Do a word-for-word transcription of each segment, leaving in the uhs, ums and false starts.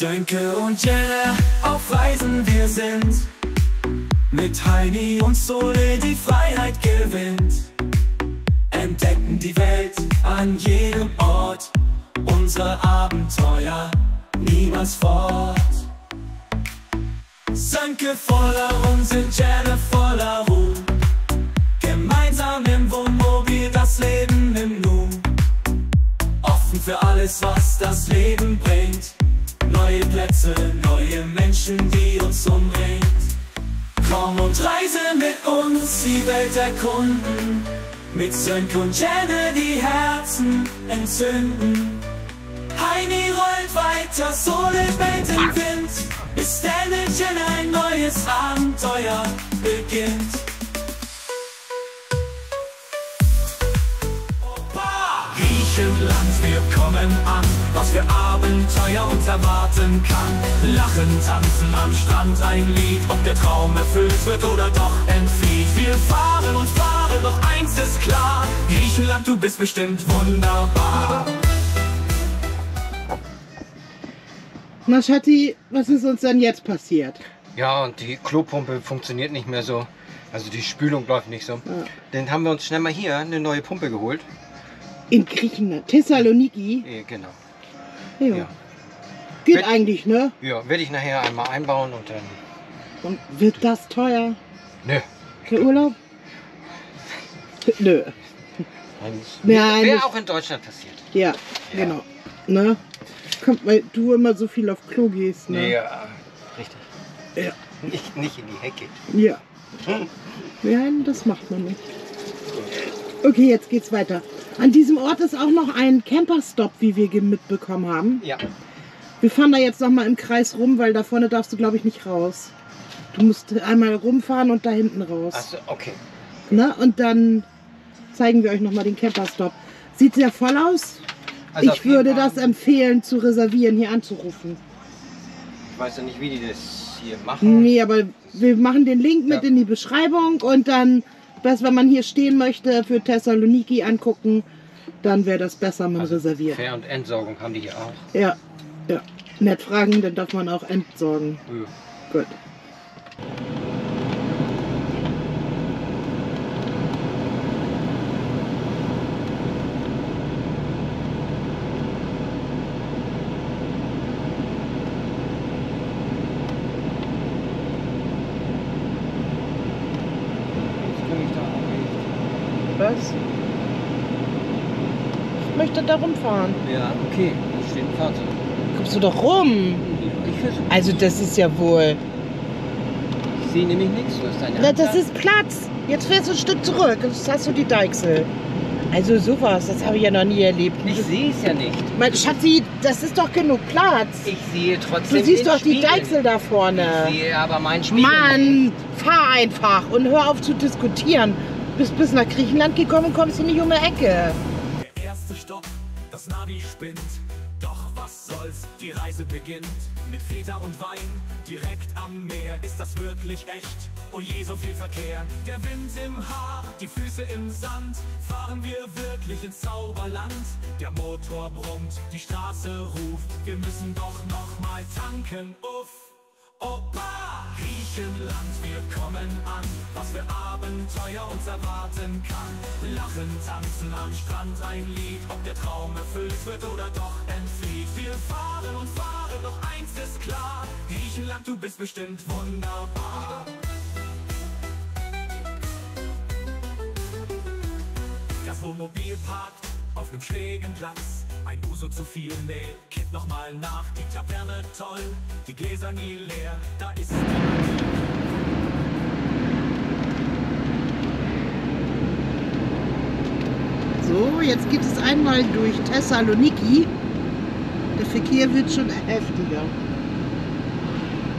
Sönke und Jelle, auf Reisen wir sind, mit Heini und Sole die Freiheit gewinnt. Entdecken die Welt an jedem Ort, unsere Abenteuer niemals fort. Sönke voller Unsinn, Jelle voller Ruhm, gemeinsam im Wohnmobil das Leben im Nu. Offen für alles, was das Leben bringt, neue Plätze, neue Menschen, die uns umringt. Komm und reise mit uns, die Welt erkunden, mit Sönke und Jelle die Herzen entzünden. Heini rollt weiter, Sole bellt im Wind, bis denn in Jenne ein neues Abenteuer beginnt. Griechenland, wir kommen an, was für Abenteuer uns erwarten kann. Lachen, tanzen am Strand, ein Lied, ob der Traum erfüllt wird oder doch entflieht. Wir fahren und fahren, doch eins ist klar, Griechenland, du bist bestimmt wunderbar. Na Schatti, was ist uns denn jetzt passiert? Ja, und die Klopumpe funktioniert nicht mehr so. Also die Spülung läuft nicht so. Ja. Dann haben wir uns schnell mal hier eine neue Pumpe geholt. In Griechenland, Thessaloniki? Ja, genau. Ja. Ja. Geht wird, eigentlich, ne? Ja, werde ich nachher einmal einbauen und dann... Und wird das teuer? Nö. Für Urlaub? Nö. Nein. Wäre auch in Deutschland passiert. Ja, ja. Genau. Ne? Kommt, weil du immer so viel auf Klo gehst, ne? Ja, richtig. Ja. Nicht, nicht in die Hecke. Ja. Nein, das macht man nicht. Okay, jetzt geht's weiter. An diesem Ort ist auch noch ein Camperstop, wie wir mitbekommen haben. Ja. Wir fahren da jetzt nochmal im Kreis rum, weil da vorne darfst du, glaube ich, nicht raus. Du musst einmal rumfahren und da hinten raus. Ach so, okay. Na, und dann zeigen wir euch nochmal den Camperstop. Sieht sehr voll aus. Also ich würde das empfehlen, zu reservieren, hier anzurufen. Ich weiß ja nicht, wie die das hier machen. Nee, aber wir machen den Link mit ja. in die Beschreibung und dann, dass, wenn man hier stehen möchte, für Thessaloniki angucken, dann wäre das besser, man also reserviert. Fähr- und Entsorgung haben die hier auch. Ja, ja. Nett fragen, dann darf man auch entsorgen. Ja. Gut. Ich möchte da rumfahren. Ja, okay. Da steht ein Fahrzeug. Kommst du doch rum? Ich versuche. Also das ist ja wohl... Ich sehe nämlich nichts. Du hast deine Hand. Das ist Platz. Jetzt fährst du ein Stück zurück und jetzt hast du die Deichsel. Also sowas, das habe ich ja noch nie erlebt. Ich sehe es ja nicht. Mein Schatzi, das ist doch genug Platz. Ich sehe trotzdem. Du siehst doch die Deichsel da vorne. Ich sehe aber meinen Spiegel. Mann, fahr einfach und hör auf zu diskutieren. Du bist bis nach Griechenland gekommen, kommst du nicht um die Ecke. Der erste Stopp, das Navi spinnt. Doch was soll's, die Reise beginnt. Mit Feta und Wein, direkt am Meer. Ist das wirklich echt? Oh je, so viel Verkehr. Der Wind im Haar, die Füße im Sand. Fahren wir wirklich ins Zauberland? Der Motor brummt, die Straße ruft. Wir müssen doch nochmal tanken, uff. Opa! Griechenland, wir kommen an, was für Abenteuer uns erwarten kann. Lachen, tanzen am Strand, ein Lied, ob der Traum erfüllt wird oder doch entflieht. Wir fahren und fahren, doch eins ist klar, Griechenland, du bist bestimmt wunderbar. Das Wohnmobil parkt auf einem schrägen Platz. Ein Uso zu viel, nee, kipp nochmal nach. Die Taverne toll, die Gläser nie leer. Da ist die. So, jetzt geht es einmal durch Thessaloniki. Der Verkehr wird schon heftiger.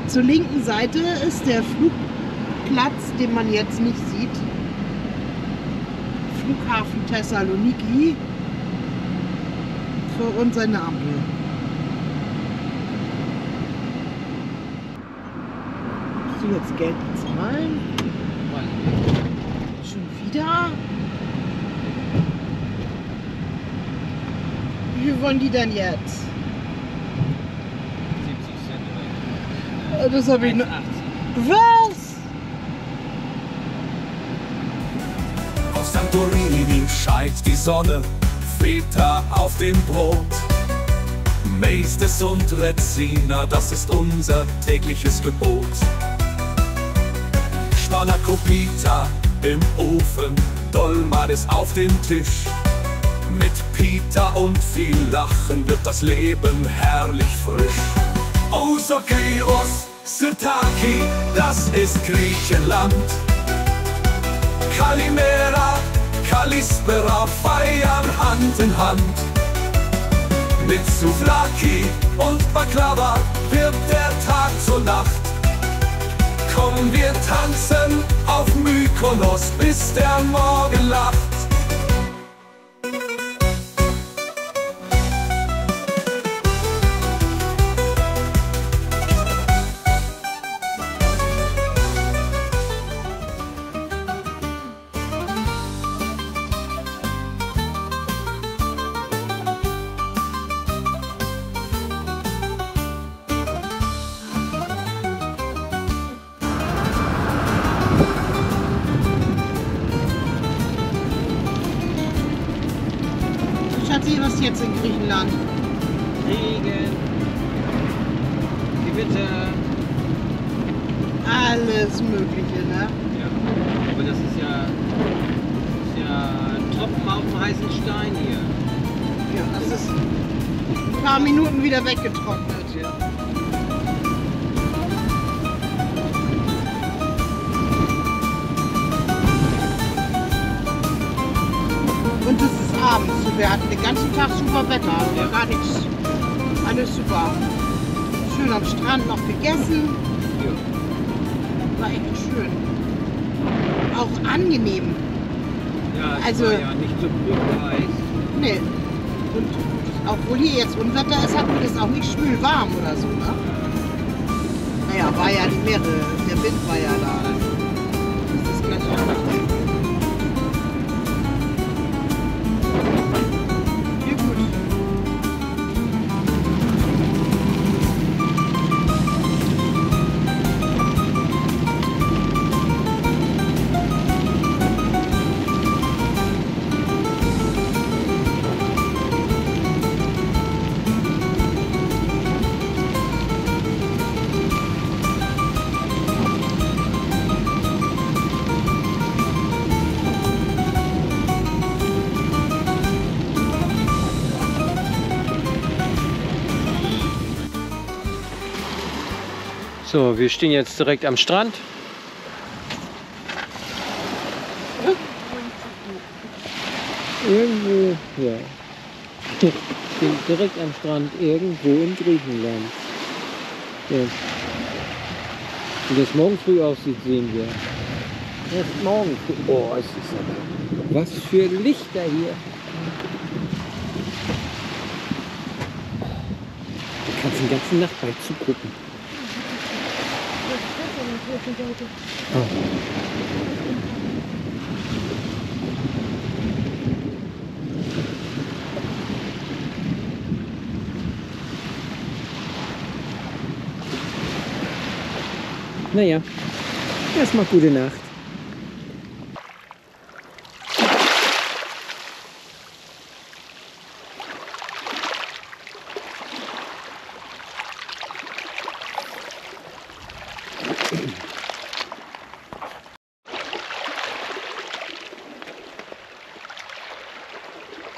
Zur linken Seite ist der Flugplatz, den man jetzt nicht sieht. Flughafen Thessaloniki. Und seine Ampel. Musst du jetzt Geld bezahlen? Schon wieder? Wie viel wollen die denn jetzt? siebzig Das habe ich noch. Was? Auf Santorini scheint die Sonne, Feta auf dem Brot. Meistes und Rezina, das ist unser tägliches Gebot. Spanakopita im Ofen, Dolmades auf dem Tisch. Mit Pita und viel Lachen wird das Leben herrlich frisch. Osokeiros Sirtaki, das ist Griechenland. Kalimera, Kalispera feiern Hand in Hand. Mit Souvlaki und Baklava wird der Tag zur Nacht. Kommen wir tanzen auf Mykonos, bis der Morgen lacht. Was ist jetzt in Griechenland? Regen, Gewitter, alles Mögliche, ne? Ja, aber das ist ja, das ist ja ein Tropfen auf dem heißen Stein hier. Ja, das ist ein paar Minuten wieder weggetrocknet. Ja. Und das ist abends. Wir hatten den ganzen Tag super Wetter, also ja. Gar nichts. Alles super. Schön am Strand noch gegessen. Ja. War echt schön. Auch angenehm. Ja, also war ja nicht so heiß. Nee. Und obwohl hier jetzt Unwetter ist, hat man das auch nicht schwül warm oder so, ne? Naja, war ja die Meere. Der Wind war ja da. Das ist gleich auch nicht schön. So, wir stehen jetzt direkt am Strand. Irgendwo, ja. Wir stehen direkt am Strand, irgendwo in Griechenland. Ja. Wie das morgen früh aussieht, sehen wir. Erst morgen früh. Oh, es ist aber. Was für Lichter hier! Du kannst den ganzen Nacht bei zugucken. Oh. Naja, erstmal gute Nacht.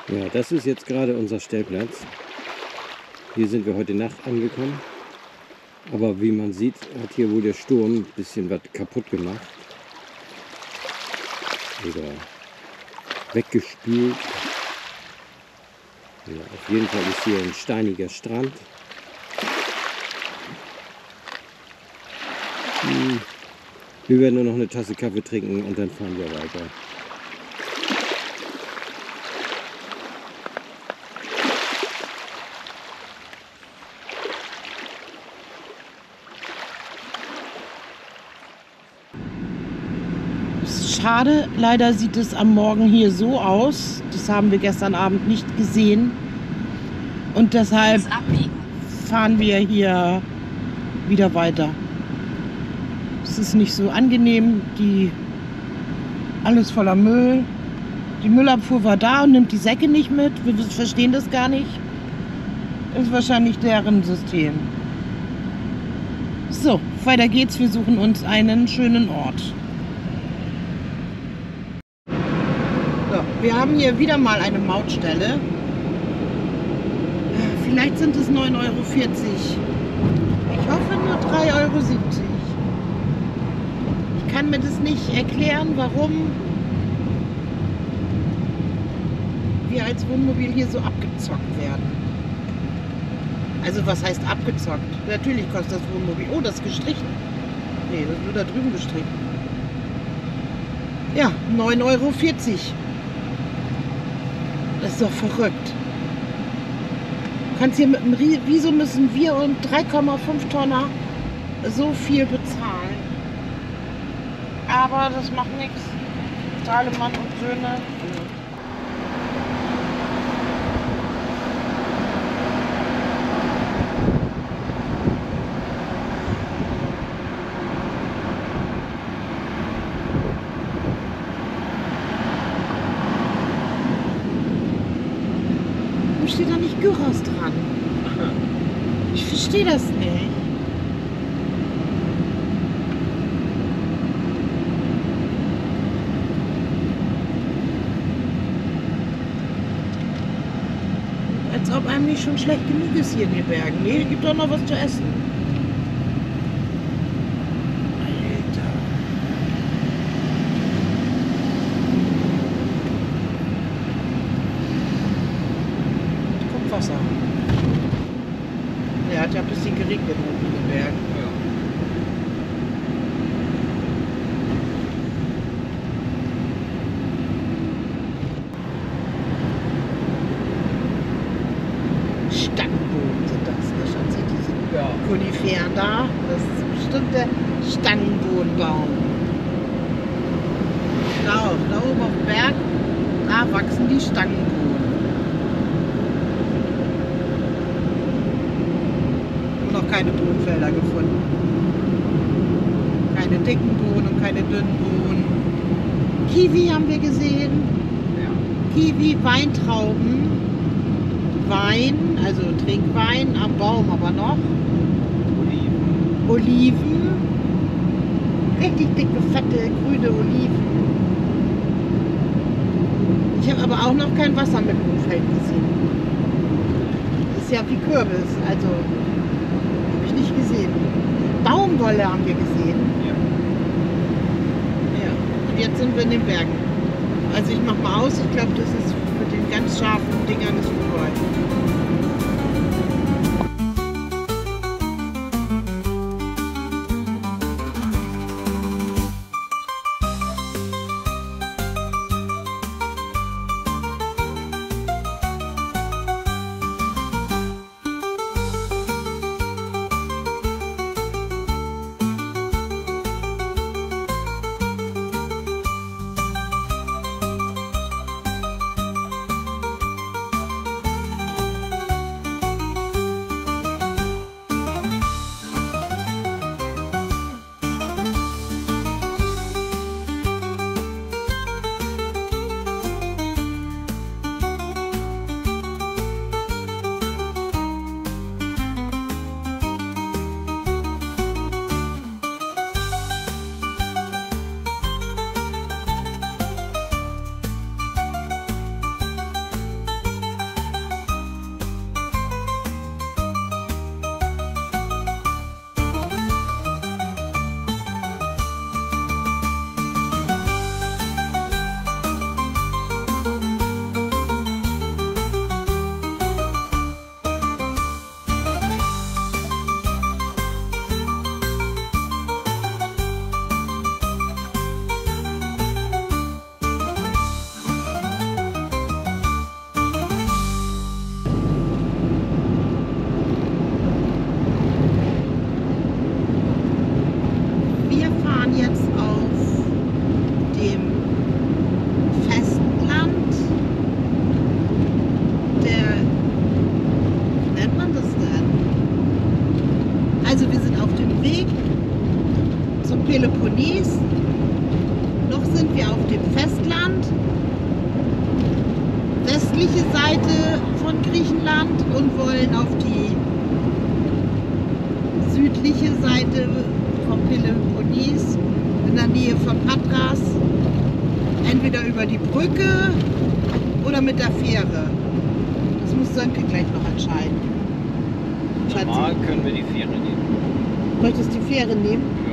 Ja, das ist jetzt gerade unser Stellplatz. Hier sind wir heute Nacht angekommen. Aber wie man sieht, hat hier wohl der Sturm ein bisschen was kaputt gemacht. Oder weggespült. Ja, auf jeden Fall ist hier ein steiniger Strand. Hm. Wir werden nur noch eine Tasse Kaffee trinken und dann fahren wir weiter. Schade, leider sieht es am Morgen hier so aus. Das haben wir gestern Abend nicht gesehen. Und deshalb fahren wir hier wieder weiter. ist nicht so angenehm, die alles voller Müll. Die Müllabfuhr war da und nimmt die Säcke nicht mit. Wir verstehen das gar nicht. Ist wahrscheinlich deren System. So, weiter geht's. Wir suchen uns einen schönen Ort. So, wir haben hier wieder mal eine Mautstelle. Vielleicht sind es neun Euro vierzig. Ich hoffe nur drei Euro siebzig. Ich kann mir das nicht erklären, warum wir als Wohnmobil hier so abgezockt werden. Also was heißt abgezockt? Natürlich kostet das Wohnmobil. Oh, das ist gestrichen. Nee, das ist nur da drüben gestrichen. Ja, neun Euro vierzig. Das ist doch verrückt. Kannst hier mit dem Wieso müssen wir und drei Komma fünf Tonner so viel bezahlen? Aber das macht nichts. Talemann und Söhne. Steht da nicht Gyros dran? Ich verstehe das nicht. Als ob einem nicht schon schlecht genug ist hier in den Bergen. Nee, gibt doch noch was zu essen. Alter. Wasser. Der hat ja ein bisschen geregnet oben in den Bergen. Ja. Stangenbohnen sind das. Ne? Schaut sich diese ja. Koniferen da. Das ist bestimmt der Stangenbohnenbaum. Da auch, da oben auf dem Berg, da wachsen die Stangenbohnen. Keine Bohnenfelder gefunden. Keine dicken Bohnen und keine dünnen Bohnen. Kiwi haben wir gesehen. Ja. Kiwi, Weintrauben, Wein, also Trinkwein am Baum aber noch. Oliven. Oliven. Richtig dicke, fette, grüne Oliven. Ich habe aber auch noch kein Wasser mit dem Feld gesehen. Das ist ja wie Kürbis, also nicht gesehen. Baumwolle haben wir gesehen. Ja. Ja. Und jetzt sind wir in den Bergen. Also ich mach mal aus, ich glaube, das ist mit den ganz scharfen Dingern nicht vorbei. Peloponnes, noch sind wir auf dem Festland, westliche Seite von Griechenland, und wollen auf die südliche Seite vom Peloponnes in der Nähe von Patras, entweder über die Brücke oder mit der Fähre. Das muss Sönke gleich noch entscheiden. Normal können wir die Fähre nehmen. Du möchtest die Fähre nehmen? Ja.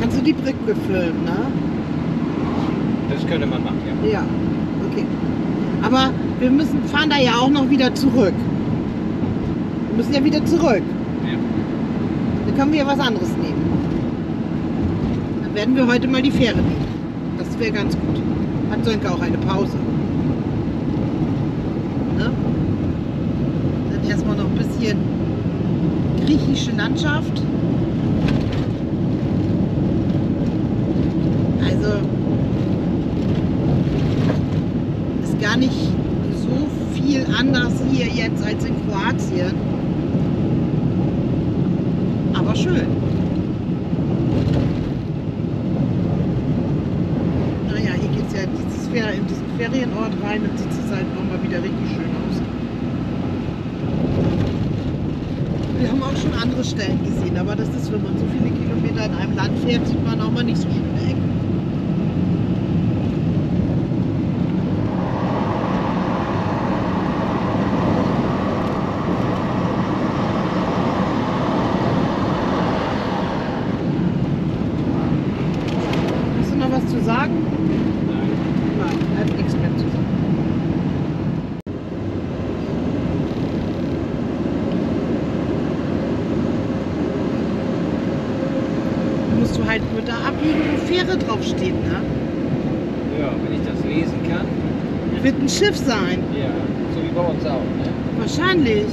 Kannst du die Brücke filmen, ne? Das könnte man machen, ja. Ja, okay. Aber wir müssen fahren da ja auch noch wieder zurück. Wir müssen ja wieder zurück. Ja. Dann können wir ja was anderes nehmen. Dann werden wir heute mal die Fähre nehmen. Das wäre ganz gut. Hat Sönke auch eine Pause. Ne? Dann erstmal noch ein bisschen griechische Landschaft. Also ist gar nicht so viel anders hier jetzt als in Kroatien. Aber schön. In diesen Ferienort rein, dann sieht es halt nochmal wieder richtig schön aus. Wir haben auch schon andere Stellen gesehen, aber das ist, wenn man so viele Kilometer in einem Land fährt, sieht man auch mal nicht so schöne Ecken. Hast du noch was zu sagen? Musst du halt nur da abbiegen, wo Fähre draufsteht, ne? Ja, wenn ich das lesen kann. Wird ein Schiff sein. Ja, so wie bei uns auch, ne? Wahrscheinlich.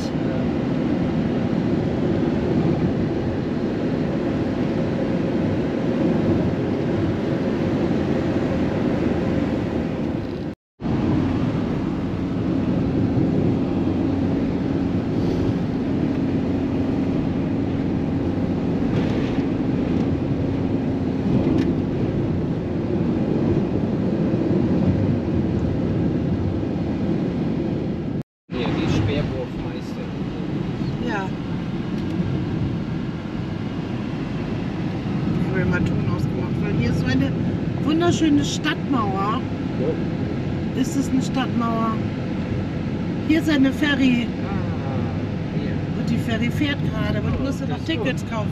Schöne Stadtmauer. Ja. Ist es eine Stadtmauer? Hier ist eine Ferry. Ah, ja. Und die Ferry fährt gerade, aber du musst ja noch Tickets kaufen.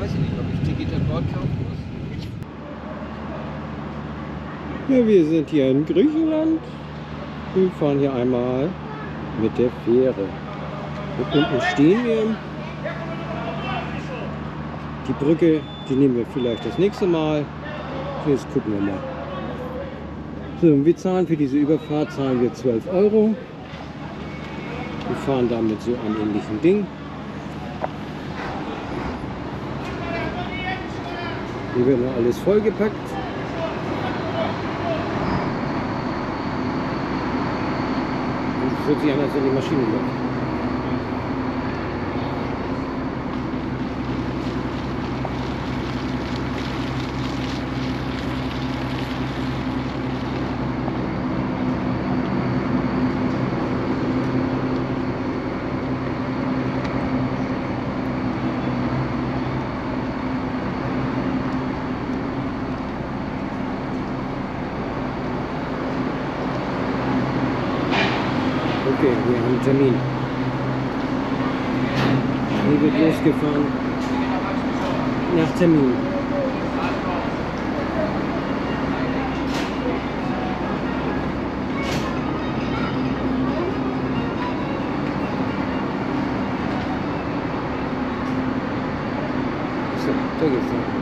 Weiß ich nicht, ob ich Ticket an Bord kaufen muss. Ja, wir sind hier in Griechenland. Wir fahren hier einmal mit der Fähre. Und unten stehen wir. Die Brücke, die nehmen wir vielleicht das nächste Mal. Jetzt gucken wir mal. So, wir zahlen für diese Überfahrt zahlen wir zwölf Euro. Wir fahren damit so einem ähnlichen Ding. Hier wird noch alles vollgepackt. Und es hört sich an, als wenn die Maschine läuft. Okay, wir haben einen Termin. Hier wird losgefahren. Nach Termin. So, da geht's noch.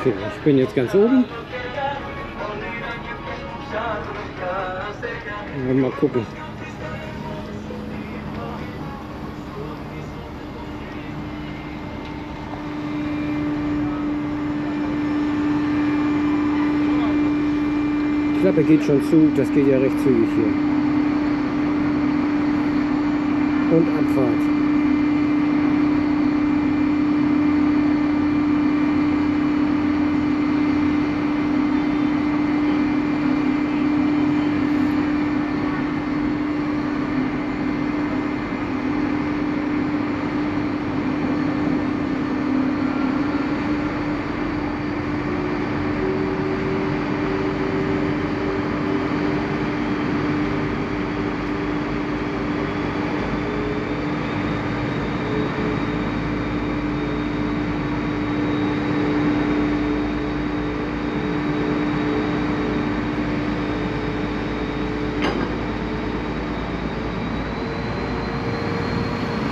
Okay, ich bin jetzt ganz oben. Mal gucken. Die Klappe geht schon zu, das geht ja recht zügig hier. Und Abfahrt.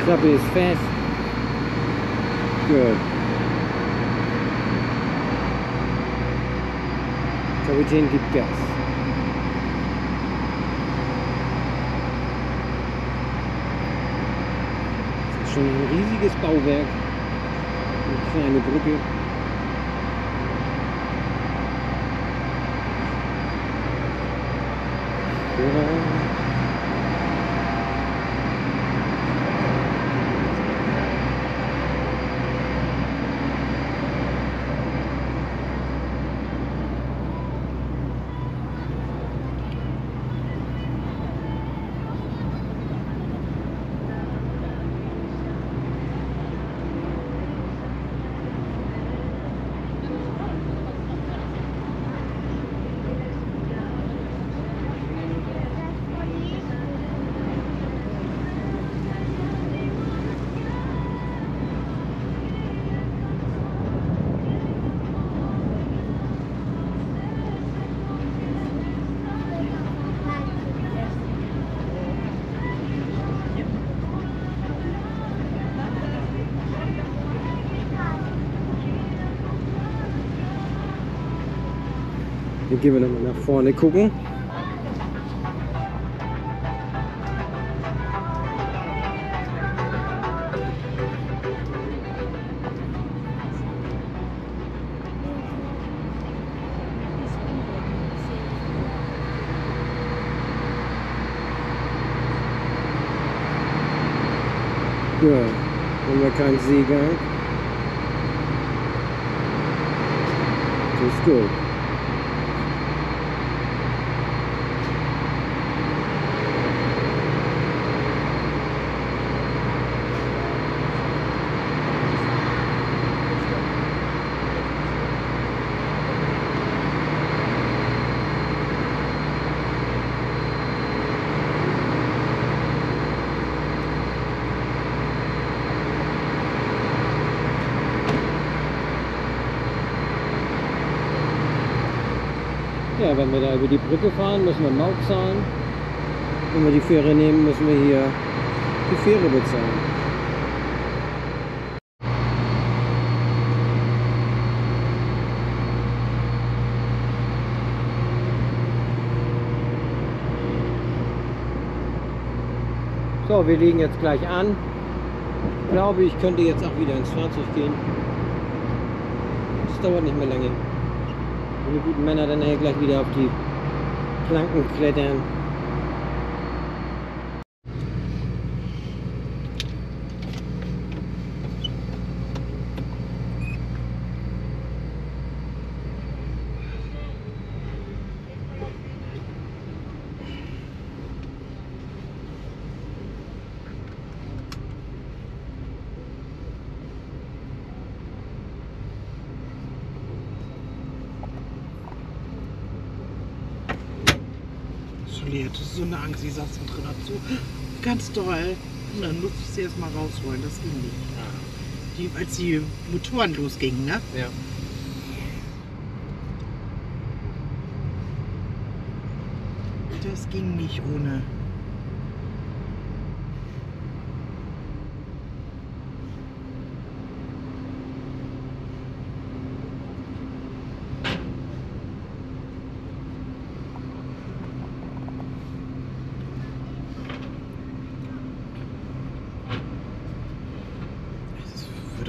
Klappe ist fest. Gut. Kapitän gibt Gas. Das ist schon ein riesiges Bauwerk. Eine kleine Brücke. Ja. Dann gehen wir nochmal nach vorne gucken. Ja, haben wir keinen Seegang. Das ist gut. Ja, wenn wir da über die Brücke fahren, müssen wir Maut zahlen. Wenn wir die Fähre nehmen, müssen wir hier die Fähre bezahlen. So, wir legen jetzt gleich an. Ich glaube, ich könnte jetzt auch wieder ins Fahrzeug gehen. Das dauert nicht mehr lange. Und die guten Männer dann gleich wieder auf die Planken klettern. Die hatte so eine Angst, sie saß da drin, hat so ganz doll. Und dann musste ich sie erst mal rausholen, das ging nicht. Ja. Die, als die Motoren losgingen, ne? Ja. Das ging nicht ohne.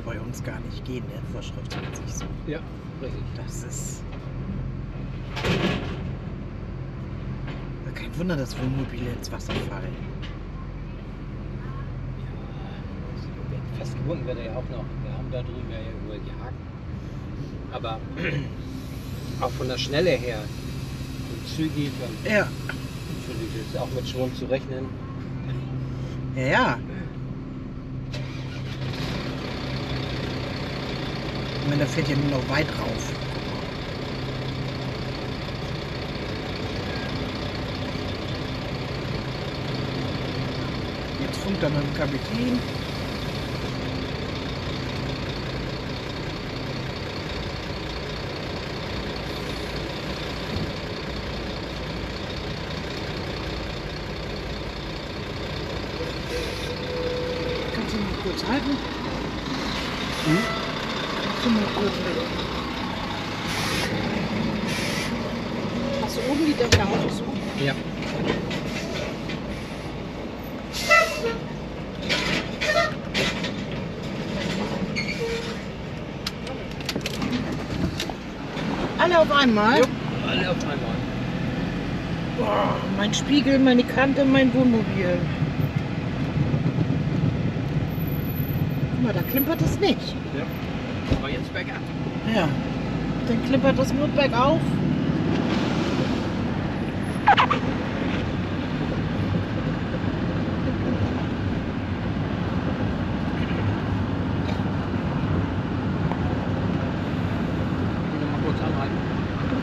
würde bei uns gar nicht gehen, der vorschriftsmäßig so. Ja, richtig. Das ist... Kein Wunder, dass Wohnmobile ins Wasser fallen. Ja, festgebunden wird er ja auch noch. Wir haben da drüben ja wohl gejagt. Aber auch von der Schnelle her, und zügig und ja. Zügig ist auch mit Schwung zu rechnen. Ja, ja. Ich meine, da fährt ja nur noch weit rauf. Jetzt funkt er mit dem Kapitän. Kannst du mal kurz halten? Hm? Hast du oben die Dächer auch so? Ja. Alle auf einmal? Ja, alle auf einmal. Boah, mein Spiegel, meine Kante, mein Wohnmobil. Guck mal, da klimpert es nicht. Ja. Aber jetzt bergab. Ja, dann klippert das nur bergauf.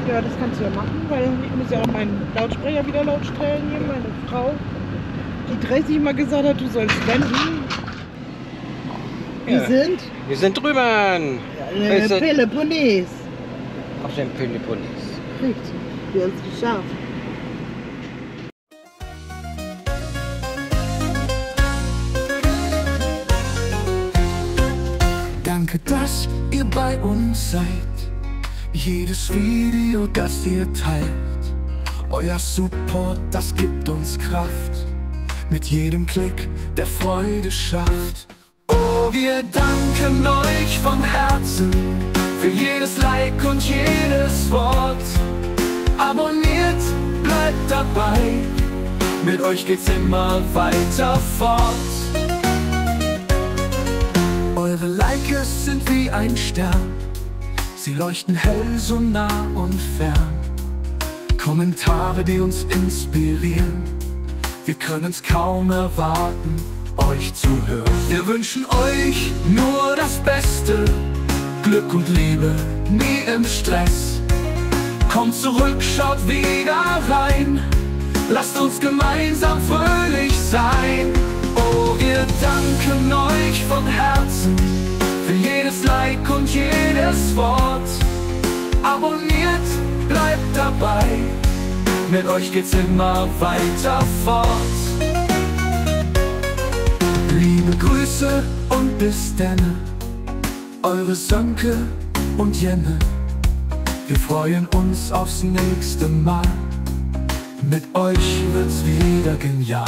Ja, das kannst du ja machen, weil ich muss ja auch meinen Lautsprecher wieder laut stellen hier, meine Frau, die dreißig Mal gesagt hat, du sollst wenden. Wir ja. sind? Wir sind drüben! Ja, der Peloponnes! Auf dem Peloponnes. Richtig, wir haben es geschafft. Danke, dass ihr bei uns seid. Jedes Video, das ihr teilt. Euer Support, das gibt uns Kraft. Mit jedem Klick, der Freude schafft. Wir danken euch von Herzen für jedes Like und jedes Wort. Abonniert, bleibt dabei, mit euch geht's immer weiter fort. Eure Likes sind wie ein Stern, sie leuchten hell so nah und fern. Kommentare, die uns inspirieren, wir können's kaum erwarten, euch zu hören. Wir wünschen euch nur das Beste, Glück und Liebe, nie im Stress. Kommt zurück, schaut wieder rein, lasst uns gemeinsam fröhlich sein. Oh, wir danken euch von Herzen für jedes Like und jedes Wort. Abonniert, bleibt dabei, mit euch geht's immer weiter fort. Liebe Grüße und bis denne, eure Sönke und Jenne. Wir freuen uns aufs nächste Mal, mit euch wird's wieder genial.